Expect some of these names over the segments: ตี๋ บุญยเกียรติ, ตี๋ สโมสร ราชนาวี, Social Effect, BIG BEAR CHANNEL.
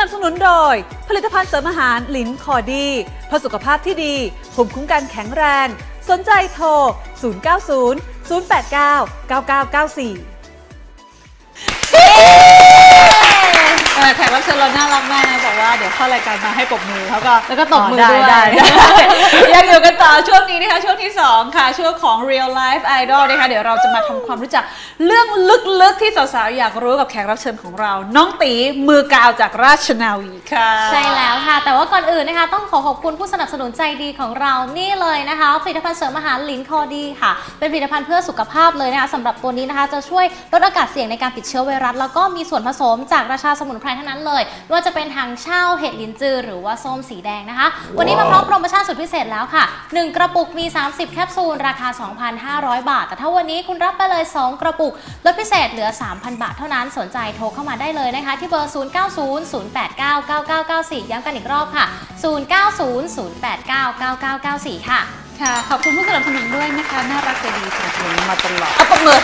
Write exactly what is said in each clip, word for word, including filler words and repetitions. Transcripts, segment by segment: นับสนุนโดยผลิตภัณฑ์เสริมอาหารลินคอดีเพื่อสุขภาพที่ดีภูมิคุ้มกันแข็งแรงสนใจโทร ศูนย์ เก้า ศูนย์ ศูนย์ แปด เก้า เก้า เก้า สี่แขกรับเชิญเราน่ารักมากนะบอกว่าเดี๋ยวเข้ารายการมาให้ปรบมือเขาก็แล้วก็ตบมือด้วยได้ยังอยู่กันต่อช่วงนี้นะคะช่วงที่สองค่ะช่วงของ Real Life Idol นะคะเดี๋ยวเราจะมาทำความรู้จักเรื่องลึกๆที่สาวๆอยากรู้กับแขกรับเชิญของเราน้องตีมือกาวจากราชนาวีค่ะใช่แล้วค่ะแต่ว่าก่อนอื่นนะคะต้องขอขอบคุณผู้สนับสนุนใจดีของเรานี่เลยนะคะผลิตภัณฑ์เสริมอาหารลินคอดีค่ะเป็นผลิตภัณฑ์เพื่อสุขภาพเลยนะคะสำหรับตัวนี้นะคะจะช่วยลดอากาศเสี่ยงในการติดเชื้อไวรัสแล้วก็มีส่วนผสมจากราชาสมุนไพรทั้งนั้นเลยว่าจะเป็นทางเช่าเห็ดลินจือหรือว่าส้มสีแดงนะคะ wow. วันนี้มาพร้อมโปรโมชั่นสุดพิเศษแล้วค่ะหนึ่งกระปุกมีสามสิบแคปซูลราคา สองพันห้าร้อย บาทแต่ถ้าวันนี้คุณรับไปเลยสองกระปุกลดพิเศษเหลือ สามพัน บาทเท่านั้นสนใจโทรเข้ามาได้เลยนะคะที่เบอร์ ศูนย์ เก้า ศูนย์ ศูนย์ แปด เก้า เก้า เก้า เก้า สี่ ย้ำกันอีกรอบค่ะ ศูนย์ เก้า ศูนย์ ศูนย์ แปด เก้า เก้า เก้า เก้า สี่ ค่ะค่ะขอบคุณผู้สนับสนุนด้วยนะคะน่ารักใจดีสนับสนุนมาตลอดเอาปรบมือ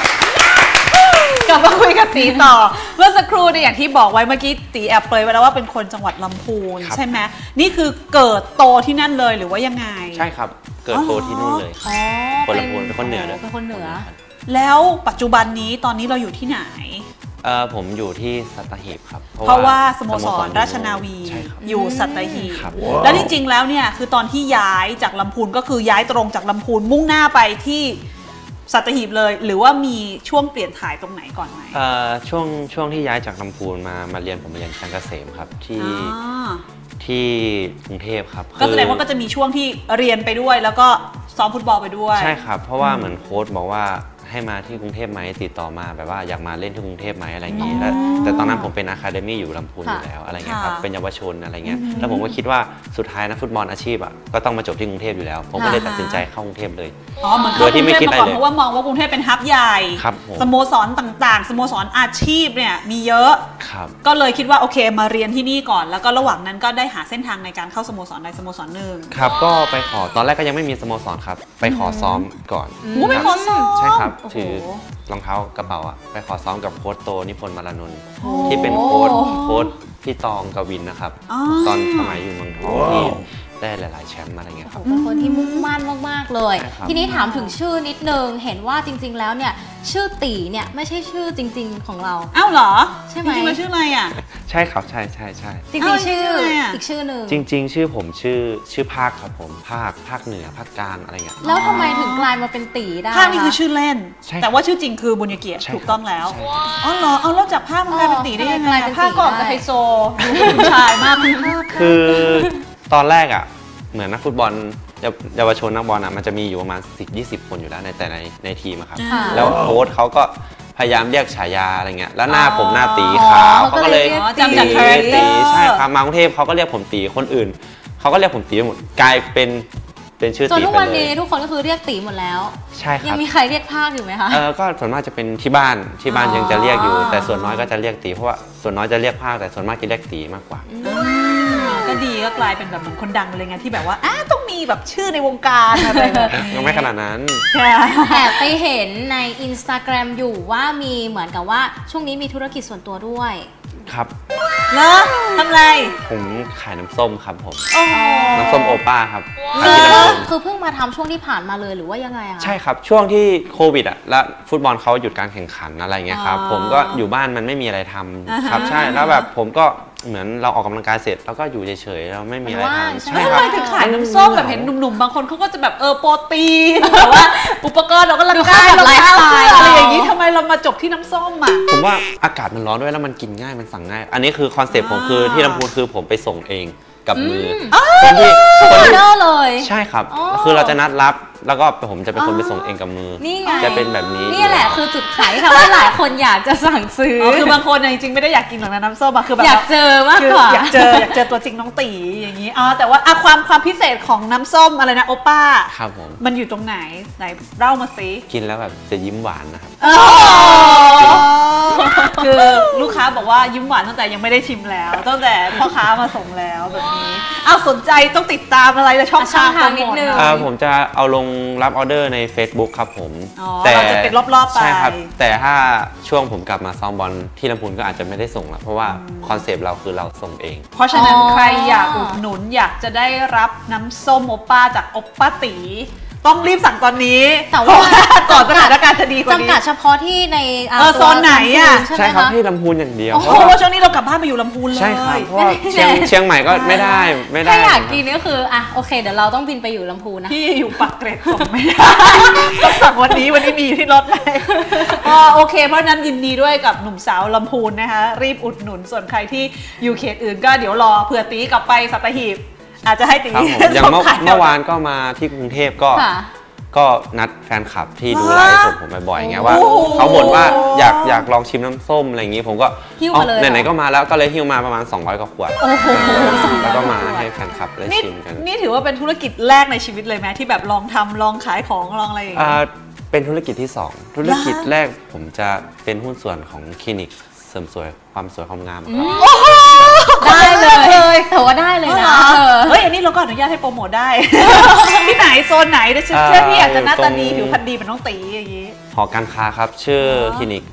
กลับมาคุยกับตีต่อเมื่อสักครู่เนี่ยอย่างที่บอกไว้เมื่อกี้ตีแอบเปรยไว้แล้วว่าเป็นคนจังหวัดลำพูนใช่ไหมนี่คือเกิดโตที่นั่นเลยหรือว่ายังไงใช่ครับเกิดโตที่นู่นเลยคนลำพูนเป็นคนเหนือเลยเป็นคนเหนือแล้วปัจจุบันนี้ตอนนี้เราอยู่ที่ไหนเออผมอยู่ที่สัตหีบครับเพราะว่าสโมสรราชนาวีอยู่สัตหีบแล้วจริงๆแล้วเนี่ยคือตอนที่ย้ายจากลำพูนก็คือย้ายตรงจากลำพูนมุ่งหน้าไปที่สัตหีบเลยหรือว่ามีช่วงเปลี่ยนถ่ายตรงไหนก่อนไหมเอ่อช่วงช่วงที่ย้ายจากลำพูนมามาเรียนผมเรียนการเกษมครับที่ที่กรุงเทพครับก็แสดงว่าก็จะมีช่วงที่เรียนไปด้วยแล้วก็ซ้อมฟุตบอลไปด้วยใช่ครับเพราะว่าเหมือนโค้ชบอกว่าให้มาที่กรุงเทพไหมติดต่อมาแบบว่าอยากมาเล่นที่กรุงเทพไหมอะไรอย่างนี้แล้วแต่ตอนนั้นผมเป็นอะคาเดมี่อยู่ลำพูนอยู่แล้วอะไรเงี้ยครับเป็นเยาวชนอะไรเงี้ยแล้วผมก็คิดว่าสุดท้ายนะฟุตบอลอาชีพอ่ะก็ต้องมาจบที่กรุงเทพอยู่แล้วผมก็เลยตัดสินใจเข้ากรุงเทพเลยอ๋อเหมือนเข้ากรุงเทพมาก่อนเพราะว่ามองว่ากรุงเทพเป็นฮับใหญ่สโมสรต่างๆสโมสรอาชีพเนี่ยมีเยอะก็เลยคิดว่าโอเคมาเรียนที่นี่ก่อนแล้วก็ระหว่างนั้นก็ได้หาเส้นทางในการเข้าสโมสรใดสโมสรหนึ่งครับก็ไปขอตอนแรกก็ยังไม่มีสโมสรครับไปขอซ้อมก่อนไปขอซ้อมใช่ครับถือรองเท้ากระเป๋าอะไปขอซ้อมกับโค้ชโตนิพนธ์มารานนท์ที่เป็นโค้ชโค้ชพี่ตองกวินนะครับตอนสมัยอยู่เมืองทองที่ได้หลายๆแชมป์อะไรเงี้ยครับเป็นคนที่มุ่งมั่นมากๆเลยทีนี้ถามถึงชื่อนิดนึงเห็นว่าจริงๆแล้วเนี่ยชื่อตีเนี่ยไม่ใช่ชื่อจริงๆของเราอ้าวเหรอใช่ไหมจริงๆชื่ออะไรอ่ะใช่ครับใช่ใช่ใช่จริงๆชื่ออีกชื่อหนึ่งจริงๆชื่อผมชื่อชื่อภาคครับผมภาคภาคเหนือภาคกลางอะไรเงี้ยแล้วทำไมถึงกลายมาเป็นตีได้ภาคนี่คือชื่อเล่นแต่ว่าชื่อจริงคือบุญเกียรติถูกต้องแล้วอ๋อเหรอเอาแล้วจากภาคกลายเป็นตีได้ยังไงภาคก่อนกับไฮโซดูชายมากคือตอนแรกอ่ะเหมือนนักฟุตบอลเยาวชนนักบอลอ่ะมันจะมีอยู่ประมาณ สิบถึงยี่สิบ คนอยู่แล้วในแต่ในในทีมครับแล้วโค้ชเขาก็พยายามเรียกฉายาอะไรเงี้ยแล้วหน้าผมหน้าตีขาวเขาก็เลยจำจากคาแรคเตอร์ใช่ครับมากรุงเทพเขาก็เรียกผมตีคนอื่นเขาก็เรียกผมตีหมดกลายเป็นเป็นชื่อตีไปเลยทุกวันนี้ทุกคนก็คือเรียกตีหมดแล้วใช่ครับยังมีใครเรียกภาคอยู่ไหมคะเออก็ส่วนมากจะเป็นที่บ้านที่บ้านยังจะเรียกอยู่แต่ส่วนน้อยก็จะเรียกตีเพราะว่าส่วนน้อยจะเรียกภาคแต่ส่วนมากจะเรียกตีมากกว่าก็ดีก็กลายเป็นแบบเหมือนคนดังเลยไงที่แบบว่าต้องมีแบบชื่อในวงการอะไรแบบยังไม่ขนาดนั้นแต่ไปเห็นใน Instagram อยู่ว่ามีเหมือนกับว่าช่วงนี้มีธุรกิจส่วนตัวด้วยครับเนอะทำไรผมขายน้ำส้มครับผมน้ำส้มโอป้าครับคือเพิ่งมาทำช่วงที่ผ่านมาเลยหรือว่ายังไงอะใช่ครับช่วงที่โควิดอะแล้วฟุตบอลเขาหยุดการแข่งขันอะไรเงี้ยครับผมก็อยู่บ้านมันไม่มีอะไรทำครับใช่แล้วแบบผมก็เหมือนเราออกกำลังกายเสร็จแล้วก็อยู่เฉยๆเราไม่มีอะไรทำใช่ครับทำไมถึงขายน้ำส้มแบบเห็นหนุ่มๆบางคนเขาก็จะแบบเออโปรตีนแต่ว่าอุปกรณ์เราก็ร่างกายเราอะไรอย่างนี้ทำไมเรามาจบที่น้ำส้มอ่ะผมว่าอากาศมันร้อนด้วยแล้วมันกินง่ายมันสั่งง่ายอันนี้คือคอนเซ็ปต์ผมคือที่ลำพูนคือผมไปส่งเองกับมือคนที่คนเดินเลยใช่ครับคือเราจะนัดรับแล้วก็ผมจะเป็นคนไปส่งเองกับมือนี่ไงจะเป็นแบบนี้นี่แหละคือจุดขายค่ะว่าหลายคนอยากจะสั่งซื้อคือบางคนจริงๆไม่ได้อยากกินหรอกนะน้ำส้มอะคือแบบอยากเจอมากกว่าอยากเจออยากเจอตัวจริงน้องตีอย่างนี้อ๋อแต่ว่าความความพิเศษของน้ำส้มอะไรนะโอป้าครับผมมันอยู่ตรงไหนไหนเล่ามาสิกินแล้วแบบจะยิ้มหวานนะครับคือลูกค้าบอกว่ายิ้มหวานตั้งแต่ยังไม่ได้ชิมแล้วตั้งแต่พ่อค้ามาส่งแล้วแบบนี้ เอาสนใจต้องติดตามอะไรและช่องทางทางนิดนึงผมจะเอาลงรับออเดอร์ใน เฟซบุ๊ก ครับผมแต่เราจะเป็นรอบๆไปใช่ครับแต่ถ้าช่วงผมกลับมาซ้อมบอลที่ลำพูนก็อาจจะไม่ได้ส่งละเพราะว่าคอนเซปต์เราคือเราส่งเองเพราะฉะนั้นใครอยากอุดหนุนอยากจะได้รับน้ำส้มโอป้าจากโอป้าตีต้องรีบสั่งตอนนี้แต่ว่าก่อนสถานการณ์จะดีกว่านี้จำกัดเฉพาะที่ในโซนไหนอ่ะใช่ครับที่ลำพูนอย่างเดียวเพราะว่าช่วงนี้เรากลับบ้านมาอยู่ลำพูนเลยใช่ครับเพราะเชียงใหม่ก็ไม่ได้ไม่ได้ถ้าอยากกินก็คืออ่ะโอเคเดี๋ยวเราต้องบินไปอยู่ลำพูนนะที่อยู่ปากเกร็ดส่งไม่ได้ต้องสั่งวันนี้วันนี้มีที่รถเลยอ๋อโอเคเพราะนั้นยินดีด้วยกับหนุ่มสาวลำพูนนะคะรีบอุดหนุนส่วนใครที่อยู่เขตอื่นก็เดี๋ยวรอเผื่อตีกลับไปสัตหีบอาจจะให้ตีอย่างเมื่อวานก็มาที่กรุงเทพก็ก็นัดแฟนคลับที่ดูไลฟ์สดผมบ่อยๆไงว่าเขาบ่นว่าอยากอยากลองชิมน้ำส้มอะไรอย่างนี้ผมก็ไหนๆก็มาแล้วก็เลยหิ้วมาประมาณสองร้อยกว่าขวดแล้วก็มาให้แฟนคลับได้ชิมกันนี่ถือว่าเป็นธุรกิจแรกในชีวิตเลยไหมที่แบบลองทำลองขายของลองอะไรอย่างเงี้ยเป็นธุรกิจที่สองธุรกิจแรกผมจะเป็นหุ้นส่วนของคลินิกเสริมสวยความสวยความงามได้เลยเถอะได้เลยนะเฮ้ยอันนี้เราก็อนุญาตให้โปรโมทได้ที่ไหนโซนไหนเดี๋ยวเชื่อพี่อยากจะหน้าตาดีผิวพรรณดีเป็นน้องตีอย่างนี้หอการค้าครับชื่อคลินิก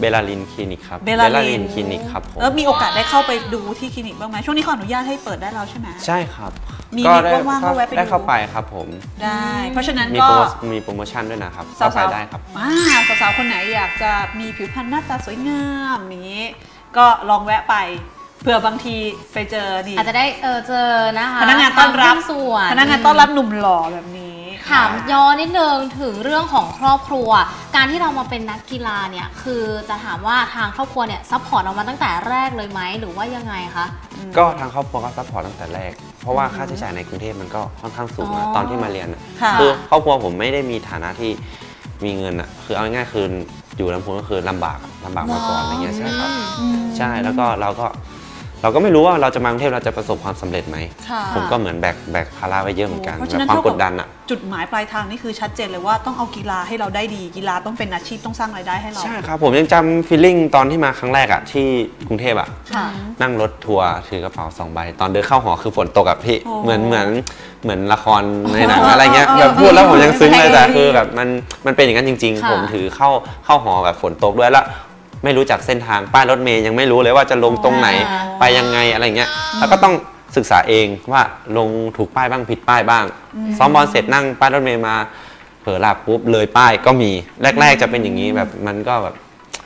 เบลาลินคลินิกครับเบลาลินคลินิกครับผมแล้วมีโอกาสได้เข้าไปดูที่คลินิกบ้างไหมช่วงนี้เขาอนุญาตให้เปิดได้แล้วใช่ไหมใช่ครับมีว่างๆก็แวะไปดูได้เข้าไปครับผมได้เพราะฉะนั้นก็มีโปรโมชั่นด้วยนะครับเข้าไปได้ครับสาวๆคนไหนอยากจะมีผิวพรรณหน้าตาสวยงามนี้ก็ลองแวะไปเผื่อบางทีไปเจอนี่อาจจะได้เออเจอนะคะพนักงานต้อนรับส่วนพนักงานต้อนรับหนุ่มหล่อแบบนี้ถามย้อนนิดนึงถึงเรื่องของครอบครัวการที่เรามาเป็นนักกีฬาเนี่ยคือจะถามว่าทางครอบครัวเนี่ยซัพพอร์ตเรามาตั้งแต่แรกเลยไหมหรือว่ายังไงคะก็ทางครอบครัวก็ซัพพอร์ตตั้งแต่แรกเพราะว่าค่าใช้จ่ายในกรุงเทพมันก็ค่อนข้างสูงนะตอนที่มาเรียนคือครอบครัวผมไม่ได้มีฐานะที่มีเงินอ่ะคือเอาง่ายๆคืออยู่ลำพูนก็คือลำบากลำบากมาก่อนอะไรเงี้ยใช่ครับใช่แล้วก็เราก็เราก็ไม่รู้ว่าเราจะมากรุงเทพเราจะประสบความสำเร็จไหมผมก็เหมือนแบกแบกภาระไว้เยอะเหมือนกันแบบความกดดันอะจุดหมายปลายทางนี่คือชัดเจนเลยว่าต้องเอากีฬาให้เราได้ดีกีฬาต้องเป็นอาชีพต้องสร้างรายได้ให้เราใช่ครับผมยังจำฟีลลิ่งตอนที่มาครั้งแรกอะที่กรุงเทพอะนั่งรถทัวร์ถือกระเป๋าสองใบตอนเดินเข้าหอคือฝนตกอะพี่เหมือนเหมือนเหมือนละครในหนังอะไรเงี้ยแบบพูดแล้วผมยังซึ้งเลยแต่คือแบบมันมันเป็นอย่างนั้นจริงๆผมถือเข้าเข้าหอแบบฝนตกด้วยแล้วไม่รู้จักเส้นทางป้ายรถเมย์ยังไม่รู้เลยว่าจะลงตรงไหนไปยังไงอะไรเงี้ยแล้วก็ต้องศึกษาเองว่าลงถูกป้ายบ้างผิดป้ายบ้างซ้อมบอลเสร็จนั่งป้ายรถเมย์มาเผลอหลับปุ๊บเลยป้ายก็มีแรกๆจะเป็นอย่างนี้แบบมันก็แบบ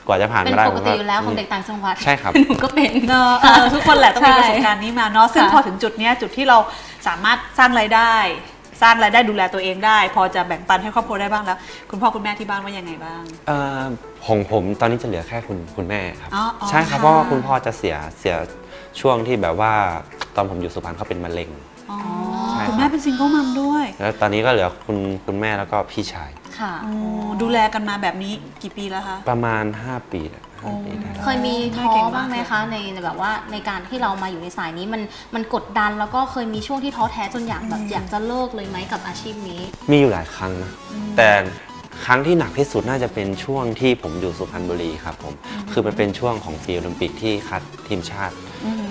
กว่าจะผ่านมาได้เป็นปกติอยู่แล้วของเด็กต่างจังหวัดใช่ครับหนูก็เป็นเนาะทุกคนแหละต้องมีประสบการณ์นี้มาเนาะซึ่งพอถึงจุดเนี้ยจุดที่เราสามารถสร้างรายได้สร้างรายได้ดูแลตัวเองได้พอจะแบ่งปันให้ครอบครัวได้บ้างแล้วคุณพ่อคุณแม่ที่บ้านว่ายังไงบ้างเอ่อของผมตอนนี้จะเหลือแค่คุณคุณแม่ครับใช่ครับเพราะว่าคุณพ่อจะเสียเสียช่วงที่แบบว่าตอนผมอยู่สุพรรณเขาเป็นมะเร็งคุณแม่เป็นซิงเกิลมัมด้วยแล้วตอนนี้ก็เหลือคุณคุณแม่แล้วก็พี่ชายค่ะดูแลกันมาแบบนี้กี่ปีแล้วคะประมาณห้าปีแล้วเคยมีท้อบ้างไหมคะในแบบว่าในการที่เรามาอยู่ในสายนี้มันมันกดดันแล้วก็เคยมีช่วงที่ท้อแท้จนอยากแบบอยากจะเลิกเลยไหมกับอาชีพนี้มีอยู่หลายครั้งนะแต่ครั้งที่หนักที่สุดน่าจะเป็นช่วงที่ผมอยู่สุพรรณบุรีครับผมคือมันเป็นช่วงของฟีโอลิมปิกที่คัดทีมชาติ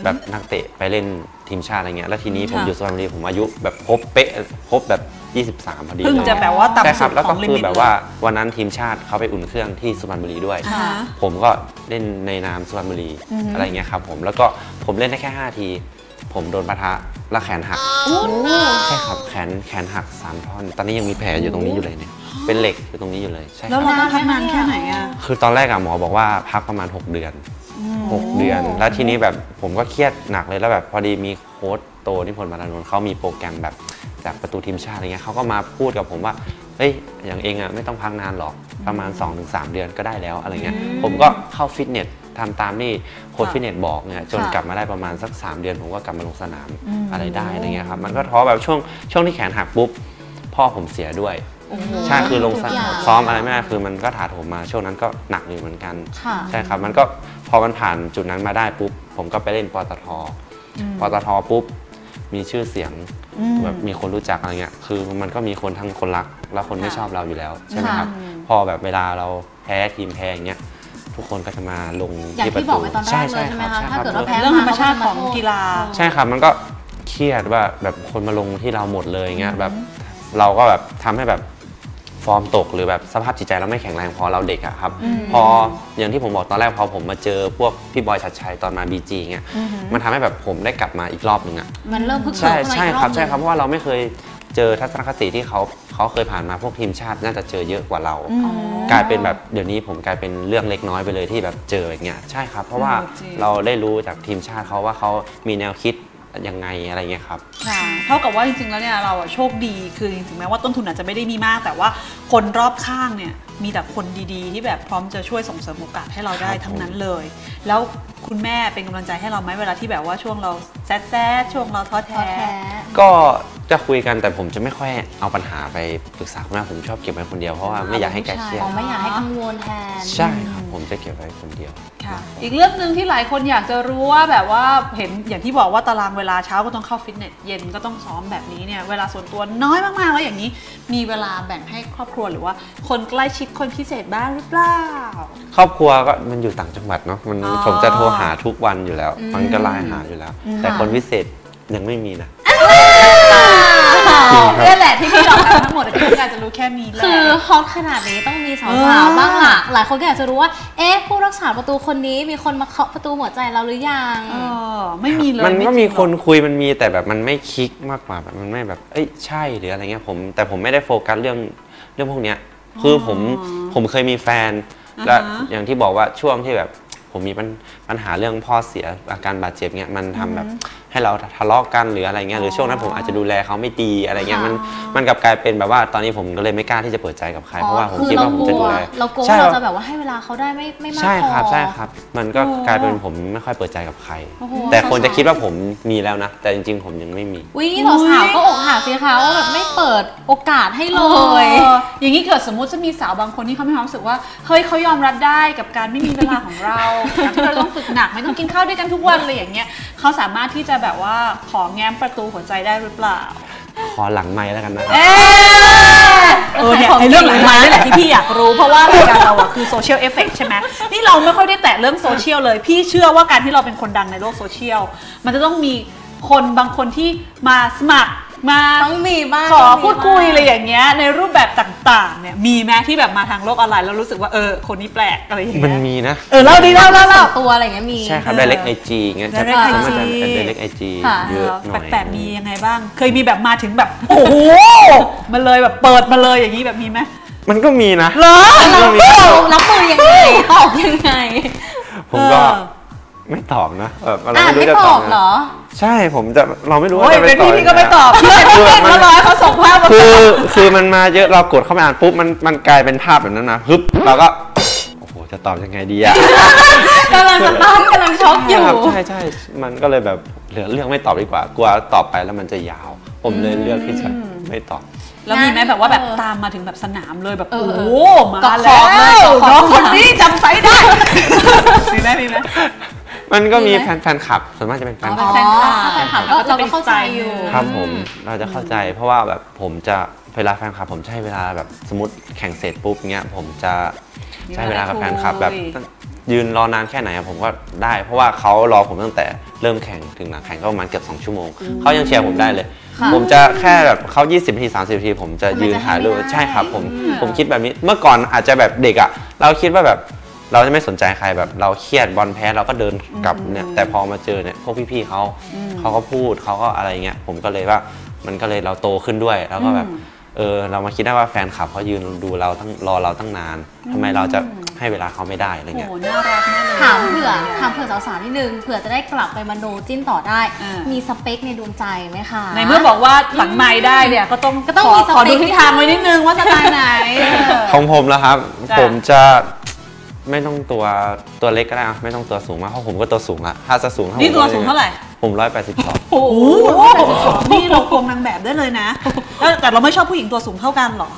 แบบนักเตะไปเล่นทีมชาติอะไรเงี้ยแล้วทีนี้ผมอยู่สุพรรณบุรีผมอายุแบบครบเป๊ะครบแบบยี่สิบสามพอดีเลยแต่ครับแล้วก็คือแบบว่าวันนั้นทีมชาติเขาไปอุ่นเครื่องที่สุพรรณบุรีด้วยผมก็เล่นในนามสุพรรณบุรีอะไรเงี้ยครับผมแล้วก็ผมเล่นได้แค่ห้าทีผมโดนปะทะและแขนหักใช่ครับแขนแขนหักสามท่อนตอนนี้ยังมีแผลอยู่ตรงนี้อยู่เลยเนี่ยเป็นเหล็กอยู่ตรงนี้อยู่เลยใช่แล้วนานนานแค่ไหนอ่ะคือตอนแรกอะหมอบอกว่าพักประมาณหกเดือนหกเดือนแล้วทีนี้แบบผมก็เครียดหนักเลยแล้วแบบพอดีมีโค้ชโตนิพนธ์มารานนท์เขามีโปรแกรมแบบจากประตูทีมชาติอะไรเงี้ยเขาก็มาพูดกับผมว่าเฮ้ยอย่างเองอะไม่ต้องพักนานหรอกประมาณ สองถึงสาม เดือนก็ได้แล้วอะไรเงี้ยผมก็เข้าฟิตเนสทำตามนี่โค้ชฟิตเนสบอกเนี่ยจนกลับมาได้ประมาณสักสามเดือนผมก็กลับมาลงสนามอะไรได้อะไรเงี้ยครับมันก็ท้อแบบช่วงช่วงที่แขนหักปุ๊บพ่อผมเสียด้วยใช่คือลงซ้อมอะไรไม่ได้คือมันก็ถาโถมมาช่วงนั้นก็หนักอยู่เหมือนกันใช่ครับมันก็พอมันผ่านจุดนั้นมาได้ปุ๊บผมก็ไปเล่นปตท.ปตท.ปุ๊บมีชื่อเสียงแบบมีคนรู้จักอะไรเงี้ยคือมันก็มีคนทั้งคนรักและคนไม่ชอบเราอยู่แล้วใช่ไหมครับพอแบบเวลาเราแพ้ทีมแพ้อย่างเงี้ยทุกคนก็จะมาลงที่ประตูใช่ใช่ครับถ้าเกิดว่าแพ้เรื่องธรรมชาติของกีฬาใช่ครับมันก็ เครียดว่าแบบคนมาลงที่เราหมดเลยเงี้ยแบบเราก็แบบทำให้แบบฟอร์มตกหรือแบบสภาพจิตใจเราไม่แข็งแรงพอเราเด็กอะครับพออย่างที่ผมบอกตอนแรกพอผมมาเจอพวกพี่บอยชัดชัยตอนมา บี จี เงี้ยมันทำให้แบบผมได้กลับมาอีกรอบหนึ่งอะมันเริ่มพึ่งใช่ใช่ครับใช่ครับเพราะว่าเราไม่เคยเจอทัศนคติที่เขาเขาเคยผ่านมาพวกทีมชาติน่าจะเจอเยอะกว่าเรากลายเป็นแบบเดี๋ยวนี้ผมกลายเป็นเรื่องเล็กน้อยไปเลยที่แบบเจออย่างเงี้ยใช่ครับเพราะว่าเราได้รู้จากทีมชาติเขาว่าเขามีแนวคิดยังไงอะไรเงี้ยครับค่ะเท่ากับว่าจริงๆแล้วเนี่ยเราโชคดีคือถึงแม้ว่าต้นทุนอาจจะไม่ได้มีมากแต่ว่าคนรอบข้างเนี่ยมีแต่คนดีๆที่แบบพร้อมจะช่วยส่งเสริมโอกาสให้เราได้ทั้งนั้นเลยแล้วคุณแม่เป็นกำลังใจให้เราไหมเวลาที่แบบว่าช่วงเราแซ่แซ่ช่วงเราท้อแท้ก็จะคุยกันแต่ผมจะไม่ค่อยเอาปัญหาไปปรึกษาคุณแม่ผมชอบเก็บไว้คนเดียวเพราะว่าไม่อยากให้แกเครียดไม่อยากให้กังวลแทนใช่ครับผมจะเก็บไว้คนเดียวค่ะอีกเรื่องหนึ่งที่หลายคนอยากจะรู้ว่าแบบว่าเห็นอย่างที่บอกว่าตารางเวลาเช้าก็ต้องเข้าฟิตเนสเย็นก็ต้องซ้อมแบบนี้เนี่ยเวลาส่วนตัวน้อยมากๆแล้วอย่างนี้มีเวลาแบ่งให้ครอบครัวหรือว่าคนใกล้ชิดคนพิเศษบ้างหรือเปล่าครอบครัวก็มันอยู่ต่างจังหวัดเนาะมันผมจะโทรหาทุกวันอยู่แล้วมันก็ไลน์หาอยู่แล้วแต่คนพิเศษยังไม่มีนะนี่แหละที่พี่บอกกันทั้งหมดที่อยากจะรู้แค่นี้แหละคือฮอตขนาดนี้ต้องมีสองสาวบ้างล่ะหลายคนก็อยากจะรู้ว่าเอ๊ะผู้รักษาประตูคนนี้มีคนมาเคาะประตูหัวใจเราหรือยังเออไม่มีเลยมันก็มีคนคุยมันมีแต่แบบมันไม่คลิกมากกว่าแบบมันไม่แบบเอ้ยใช่หรืออะไรเงี้ยผมแต่ผมไม่ได้โฟกัสเรื่องเรื่องพวกเนี้ยคือผมผมเคยมีแฟนและอย่างที่บอกว่าช่วงที่แบบผมมีปัญหาเรื่องพ่อเสียอาการบาดเจ็บเงี้ยมันทำแบบให้เราทะเลาะกันหรืออะไรเงี้ยหรือช่วงนั้นผมอาจจะดูแลเขาไม่ดีอะไรเงี้ยมันมันกลับกลายเป็นแบบว่าตอนนี้ผมก็เลยไม่กล้าที่จะเปิดใจกับใครเพราะว่าผมคิดว่าผมจะดูแลเราโกงเราจะแบบว่าให้เวลาเขาได้ไม่ไม่มากพอใช่ครับใช่ครับมันก็กลายเป็นผมไม่ค่อยเปิดใจกับใครแต่คนจะคิดว่าผมมีแล้วนะแต่จริงๆผมยังไม่มีวิ่งสาวก็อกหักสิคะว่าแบบไม่เปิดโอกาสให้เลยอย่างนี้เกิดสมมติจะมีสาวบางคนที่เขาไม่รู้สึกว่าเฮ้ยเขายอมรับได้กับการไม่มีเวลาของเราที่เราต้องฝึกหนักไม่ต้องกินข้าวด้วยกันทุกวันเลยอย่างเงี้ยเขาสามารถที่จะแบบว่าขอแง้มประตูหัวใจได้หรือเปล่าขอหลังไมค์แล้วกันนะครับเออเนี่ยเรื่องหลังไมค์นี่แหละที่พี่อยากรู้เพราะว่ารายการเราอะคือโซเชียลเอฟเฟกต์ใช่ไหมนี่เราไม่ค่อยได้แตะเรื่องโซเชียลเลยพี่เชื่อว่าการที่เราเป็นคนดังในโลกโซเชียลมันจะต้องมีคนบางคนที่มาสมัครมาต้องมีมากขอพูดคุยอะไรอย่างเงี้ยในรูปแบบต่างๆเนี่ยมีแม้ที่แบบมาทางโลกออนไลน์แล้วรู้สึกว่าเออคนนี้แปลกอะไรอย่างเงี้ยมันมีนะเออเล่าดีเล่าเล่าเล่าตัวอะไรอย่างเงี้ยมีใช่ครับ direct ไอ จี เงี้ย direct ไอ จี direct ไอ จี เยอะหน่อยแปลกๆมียังไงบ้างเคยมีแบบมาถึงแบบโอ้โหมาเลยแบบเปิดมาเลยอย่างนี้แบบมีไหมมันก็มีนะเหรอรับมือรับมือยังไงตอบยังไงผมก็ไม่ตอบนะแบบเราไม่รู้จะตอบเหรอใช่ผมจะเราไม่รู้ว่าจะไปตอบเป็นพี่พี่ก็ไม่ตอบพี่เป็นพี่เก่งมาลอยเขาส่งภาพมาคือคือมันมาเยอะเรากดเข้ามาอ่านปุ๊บมันมันกลายเป็นภาพแบบนั้นนะฮึบเราก็โอ้โหจะตอบยังไงดีอะกำลังสตันกำลังช็อกอยู่ใช่ใช่มันก็เลยแบบเหลือเรื่องไม่ตอบดีกว่ากลัวตอบไปแล้วมันจะยาวผมเลยเลือกที่จะไม่ตอบแล้วมีไหมแบบว่าแบบตามมาถึงแบบสนามเลยแบบโอ้โหมาแล้วน้องคนนี้จำไซส์ได้มีไหมมีไหมมันก็มีแฟนคลับส่วนมากจะเป็นแฟนคลับแฟนคลับก็เราก็เข้าใจอยู่ครับผมเราจะเข้าใจเพราะว่าแบบผมจะเวลาแฟนคลับผมใช้เวลาแบบสมมติแข่งเสร็จปุ๊บเนี้ยผมจะใช้เวลากับแฟนคลับแบบยืนรอนานแค่ไหนผมก็ได้เพราะว่าเขารอผมตั้งแต่เริ่มแข่งถึงหลังแข่งก็ประมาณเกือบสองชั่วโมงเขายังเชียร์ผมได้เลยผมจะแค่แบบเขายี่สิบนาทีสามสิบนาทีผมจะยืนถ่ายรูปใช่ครับผมผมคิดแบบนี้เมื่อก่อนอาจจะแบบเด็กอ่ะเราคิดว่าแบบเราจะไม่สนใจใครแบบเราเครียดบอลแพ้เราก็เดินกลับเนี่ยแต่พอมาเจอเนี่ยพวกพี่ๆเขาเขาก็พูดเขาก็อะไรเงี้ยผมก็เลยว่ามันก็เลยเราโตขึ้นด้วยแล้วก็แบบเออเรามาคิดได้ว่าแฟนคลับเขายืนดูเราตั้งรอเราตั้งนานทำไมเราจะให้เวลาเขาไม่ได้อะไรเงี้ยโอ้น่ารักมากเลยถามเผื่อถามเผื่อสาวๆนิดนึงเผื่อจะได้กลับไปมโนจิ้นต่อได้มีสเปคในดวงใจไหมคะในเมื่อบอกว่าหลังไมค์ได้เนี่ยก็ต้องก็ต้องมีสเปคขอดูทิศทางไว้นิดนึงว่าสไตล์ไหนของผมแล้วครับผมจะไม่ต้องตัวตัวเล็กก็ได้ไม่ต้องตัวสูงมากเพราะผมก็ตัวสูงละถ้าจะสูงเท่าไหร่นี่ตัวสูงเท่าไหร่ผมร้อยแปดสิบสองโอ้โหนี่เราโกงนางแบบได้เลยนะแต่เราไม่ชอบผู้หญิงตัวสูงเท่ากันหรอ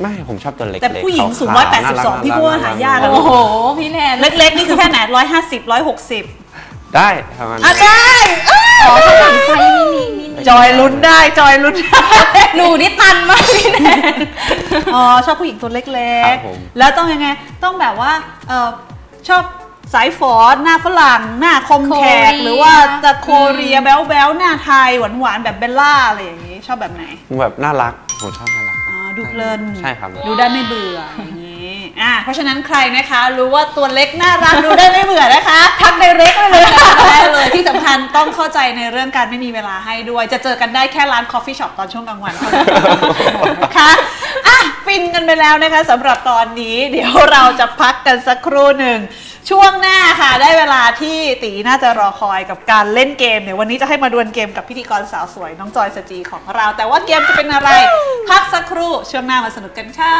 ไม่ผมชอบตัวเล็กแต่ผู้หญิงสูงร้อยแปดสิบสองพี่บัวหายากโอ้โหพี่แนนเล็กๆนี่คือแค่ไหนร้อยห้าสิบร้อยหกสิบได้ทำงานได้ขอสมัครไซมินิมินิจอยลุ้นได้จอยลุ้นหนูนี่ตันมากพี่แนนอ๋อชอบผู้หญิงตัวเล็กๆแล้วต้องยังไงต้องแบบว่าชอบ สายฝอหน้าฝรั่งหน้าคมแขกหรือว่าจะโคเรียแบ๊วแบ๊วหน้าไทยหวานหวานแบบเบลล่าอะไรอย่างนี้ชอบแบบไหนแบบน่ารักผมชอบน่ารักดูเพลินใช่ครับดูได้ไม่เบื่ออย่างนี้อ่าเพราะฉะนั้นใครนะคะรู้ว่าตัวเล็กน่ารักดูได้ไม่เบื่อนะคะทักในเล็กเลยได้เลยที่สำคัญต้องเข้าใจในเรื่องการไม่มีเวลาให้ด้วยจะเจอกันได้แค่ร้านคอฟฟี่ช็อปตอนช่วงกลางวันค่ะอ่ะฟินกันไปแล้วนะคะสำหรับตอนนี้เดี๋ยวเราจะพักกันสักครู่หนึ่งช่วงหน้าค่ะได้เวลาที่ตีน่าจะรอคอยกับการเล่นเกมเดี๋ยววันนี้จะให้มาดวลเกมกับพิธีกรสาวสวยน้องจอยสจีของเราแต่ว่าเกมจะเป็นอะไรพักสักครู่ช่วงหน้ามาสนุกกันค่ะ